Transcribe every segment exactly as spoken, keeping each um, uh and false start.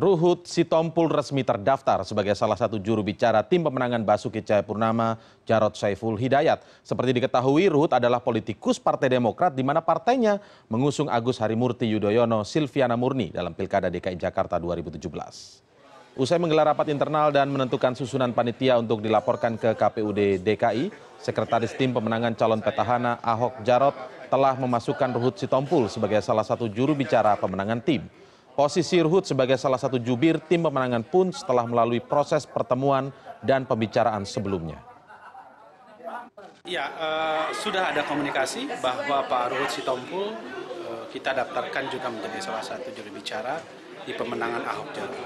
Ruhut Sitompul resmi terdaftar sebagai salah satu juru bicara tim pemenangan Basuki Tjahaya Purnama, Djarot Saiful Hidayat. Seperti diketahui, Ruhut adalah politikus Partai Demokrat di mana partainya mengusung Agus Harimurti Yudhoyono, Sylviana Murni dalam Pilkada D K I Jakarta dua ribu tujuh belas. Usai menggelar rapat internal dan menentukan susunan panitia untuk dilaporkan ke K P U D D K I, Sekretaris Tim Pemenangan Calon Petahana Ahok Djarot telah memasukkan Ruhut Sitompul sebagai salah satu juru bicara pemenangan tim. Posisi Ruhut sebagai salah satu jubir tim pemenangan pun setelah melalui proses pertemuan dan pembicaraan sebelumnya. Ya, eh, sudah ada komunikasi bahwa Pak Ruhut Sitompul eh, kita daftarkan juga menjadi salah satu juru bicara di pemenangan Ahok Djarot.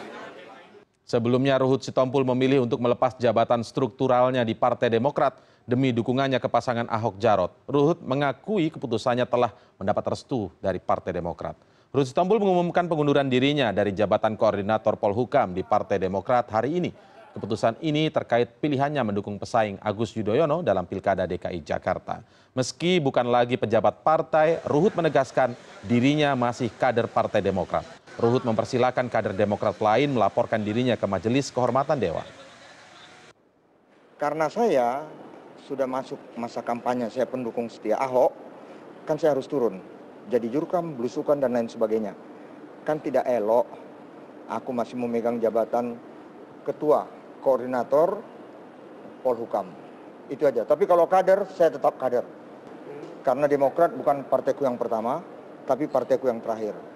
Sebelumnya Ruhut Sitompul memilih untuk melepas jabatan strukturalnya di Partai Demokrat demi dukungannya ke pasangan Ahok Djarot. Ruhut mengakui keputusannya telah mendapat restu dari Partai Demokrat. Ruhut Sitompul mengumumkan pengunduran dirinya dari jabatan koordinator Polhukam di Partai Demokrat hari ini. Keputusan ini terkait pilihannya mendukung pesaing Agus Yudhoyono dalam Pilkada D K I Jakarta. Meski bukan lagi pejabat partai, Ruhut menegaskan dirinya masih kader Partai Demokrat. Ruhut mempersilahkan kader Demokrat lain melaporkan dirinya ke Majelis Kehormatan Dewan. Karena saya sudah masuk masa kampanye, saya pendukung setia Ahok, kan saya harus turun. Jadi jurkam, belusukan, dan lain sebagainya. Kan tidak elok, aku masih memegang jabatan ketua, koordinator, Polhukam. Itu aja, tapi kalau kader, saya tetap kader. Karena Demokrat bukan partaiku yang pertama, tapi partaiku yang terakhir.